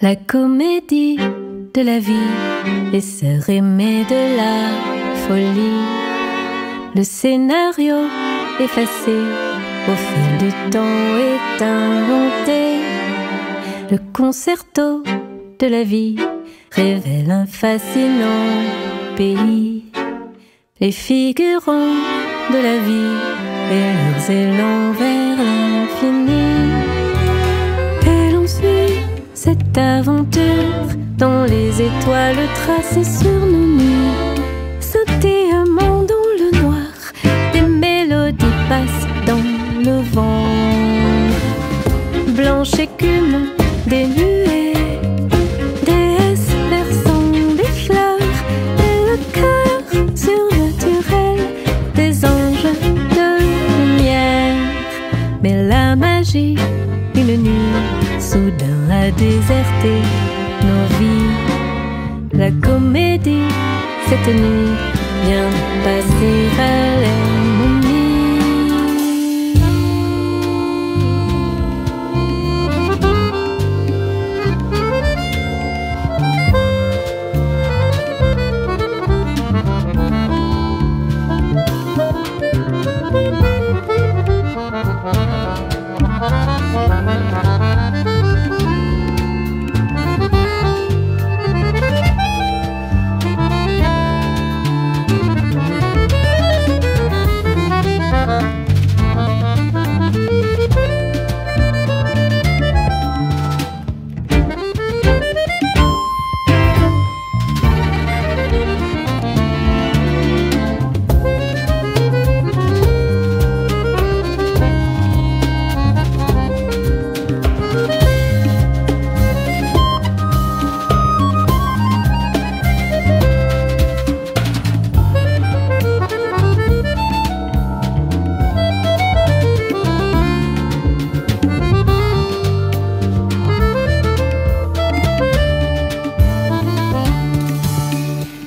La comédie de la vie, les sœurs aimées de la folie. Le scénario effacé au fil du temps est inventé. Le concerto de la vie révèle un fascinant pays. Les figurants de la vie et leurs élans vers l'infini. Et l'on suit cette aventure dont les étoiles tracées sur nos nuits. Scintillamment dans le noir, des mélodies passent dans le vent. Blanche écume des nuées, déesse versant des fleurs, et le cœur surnaturel des anges de lumière. Mais la magie, une nuit, soudain a déserté nos vies. La comédie, cette nuit, vient passer à l'harmonie.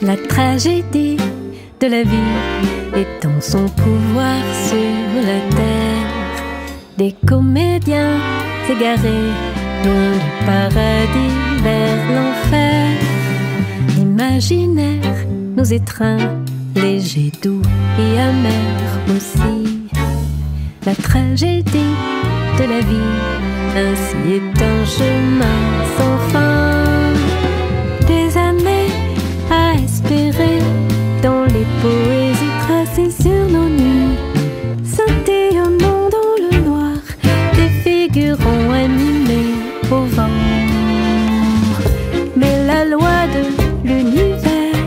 La tragédie de la vie étend son pouvoir sur la terre. Des comédiens égarés, loin du paradis vers l'enfer. L'imaginaire nous étreint, léger, doux et amer aussi. La tragédie de la vie, ainsi est un chemin sans fin. Poésie tracée sur nos nuits, scintillamment dans le noir, des figurants animés au vent. Mais la loi de l'univers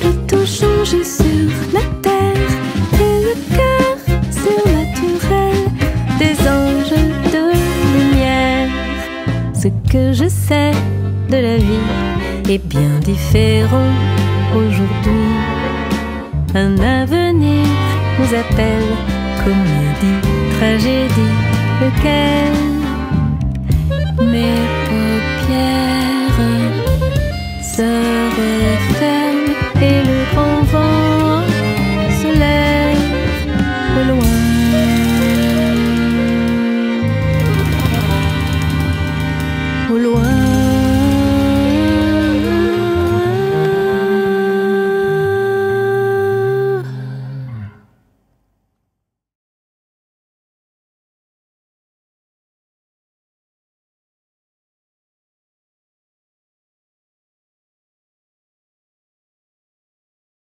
peut tout changer sur la terre, et le cœur surnaturel des anges de lumière. Ce que je sais de la vie est bien différent aujourd'hui. Un avenir nous appelle, comédie, tragédie, lequel? Mes paupières se referment et le grand vent se lève au loin. Au loin.